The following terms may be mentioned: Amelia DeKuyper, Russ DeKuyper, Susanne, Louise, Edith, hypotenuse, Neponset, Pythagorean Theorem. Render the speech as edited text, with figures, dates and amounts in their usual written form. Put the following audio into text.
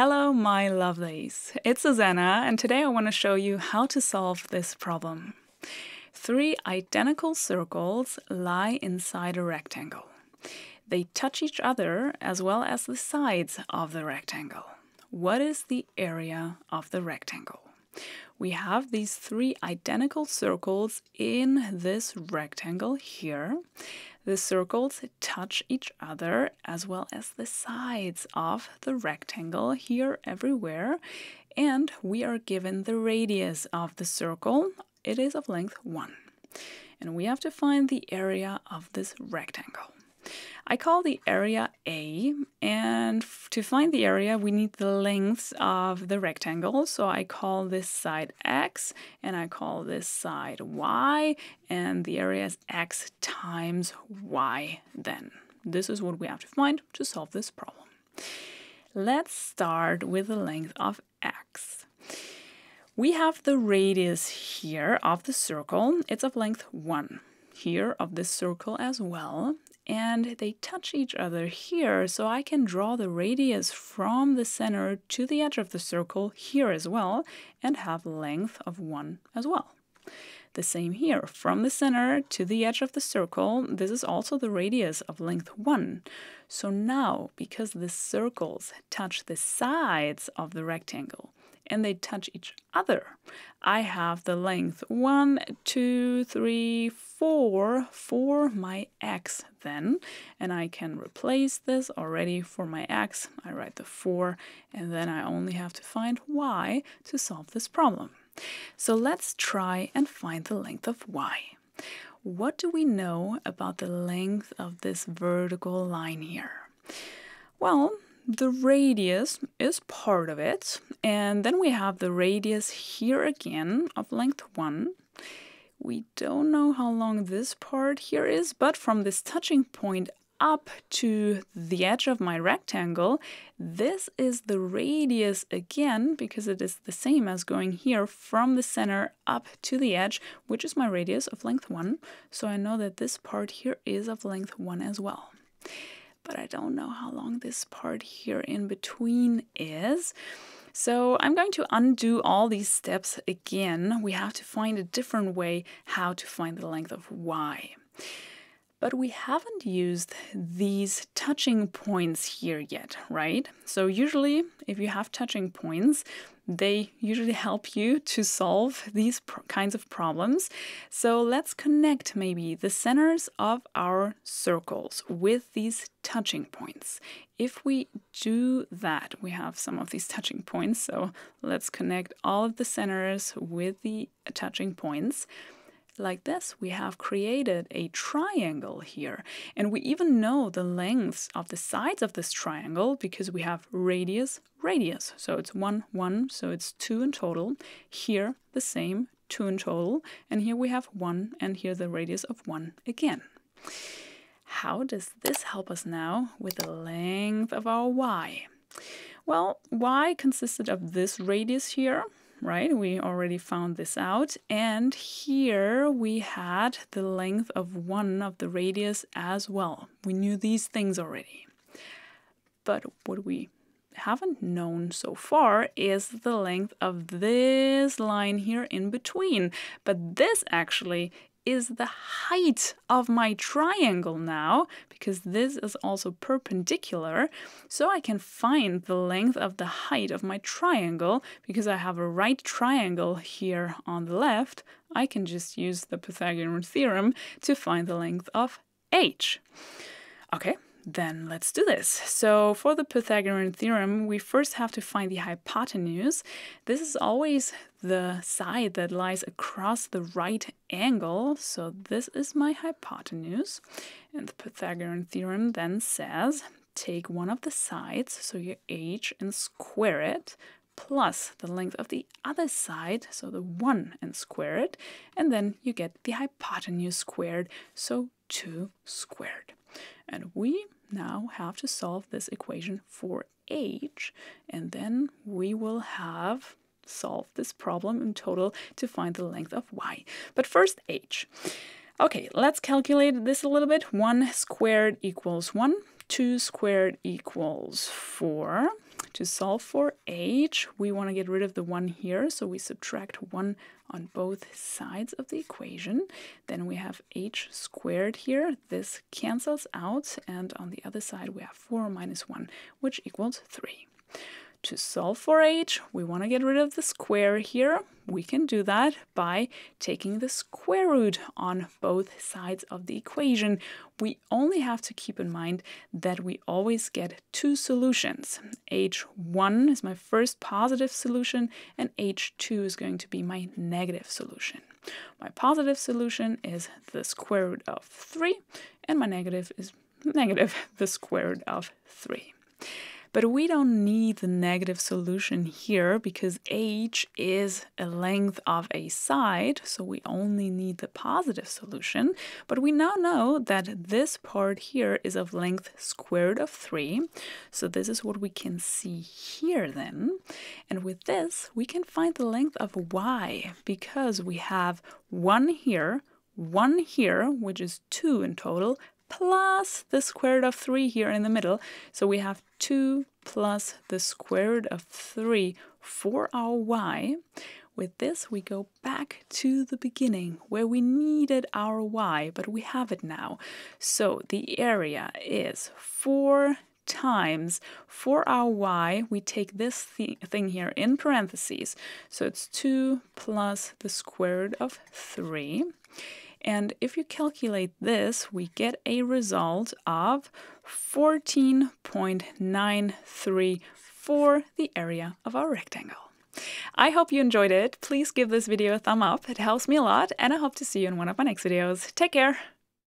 Hello, my lovelies. It's Susanne, and today I want to show you how to solve this problem. Three identical circles lie inside a rectangle. They touch each other as well as the sides of the rectangle. What is the area of the rectangle? We have these three identical circles in this rectangle here. The circles touch each other as well as the sides of the rectangle here everywhere. And we are given the radius of the circle. It is of length 1. And we have to find the area of this rectangle. I call the area A, and to find the area we need the lengths of the rectangle, so I call this side X and I call this side Y, and the area is X times Y then. This is what we have to find to solve this problem. Let's start with the length of X. We have the radius here of the circle, it's of length 1, here of this circle as well. And they touch each other here, so I can draw the radius from the center to the edge of the circle here as well, and have length of 1 as well. The same here, from the center to the edge of the circle, this is also the radius of length 1. So now, because the circles touch the sides of the rectangle, and they touch each other, I have the length 1, 2, 3, 4 for my X then, and I can replace this already for my X. I write the 4, and then I only have to find Y to solve this problem. So let's try and find the length of Y. What do we know about the length of this vertical line here? Well, the radius is part of it, and then we have the radius here again of length 1. We don't know how long this part here is, but from this touching point up to the edge of my rectangle, this is the radius again, because it is the same as going here from the center up to the edge, which is my radius of length 1, so I know that this part here is of length 1 as well. But I don't know how long this part here in between is. So I'm going to undo all these steps again. We have to find a different way how to find the length of Y. But we haven't used these touching points here yet, right? So usually, if you have touching points, they usually help you to solve these kinds of problems. So let's connect maybe the centers of our circles with these touching points. If we do that, we have some of these touching points. So let's connect all of the centers with the touching points. Like this, we have created a triangle here, and we even know the lengths of the sides of this triangle because we have radius, radius. So it's 1, 1, so it's 2 in total. Here the same, 2 in total, and here we have 1, and here the radius of 1 again. How does this help us now with the length of our Y? Well, Y consisted of this radius here. Right, we already found this out, and here we had the length of 1 of the radius as well. We knew these things already. But what we haven't known so far is the length of this line here in between. But this actually is the height of my triangle now, because this is also perpendicular, so I can find the length of the height of my triangle, because I have a right triangle here on the left. I can just use the Pythagorean theorem to find the length of H. Okay, then let's do this. So for the Pythagorean theorem, we first have to find the hypotenuse. This is always the side that lies across the right angle, so this is my hypotenuse. And the Pythagorean theorem then says, take one of the sides, so your H, and square it, plus the length of the other side, so the 1, and square it, and then you get the hypotenuse squared, so 2 squared. And we now have to solve this equation for H, and then we will have solved this problem in total to find the length of Y. But first, H. Okay, let's calculate this a little bit. 1 squared equals 1, 2 squared equals 4, To solve for h, we want to get rid of the 1 here, so we subtract 1 on both sides of the equation. Then we have h squared here. This cancels out, and on the other side we have 4 minus 1, which equals 3. To solve for h, we want to get rid of the square here. We can do that by taking the square root on both sides of the equation. We only have to keep in mind that we always get two solutions. h1 is my first positive solution, and h2 is going to be my negative solution. My positive solution is the square root of 3, and my negative is the square root of 3. But we don't need the negative solution here because h is a length of a side, so we only need the positive solution. But we now know that this part here is of length square root of 3, so this is what we can see here then. And with this, we can find the length of y, because we have 1 here, which is 2 in total, plus the square root of 3 here in the middle. So we have 2 plus the square root of 3 for our y. With this, we go back to the beginning where we needed our y, but we have it now. So the area is 4 times, for our y, we take this thing here in parentheses. So it's 2 plus the square root of 3. And if you calculate this, we get a result of 14.93 for the area of our rectangle. I hope you enjoyed it. Please give this video a thumb up. It helps me a lot, and I hope to see you in one of my next videos. Take care!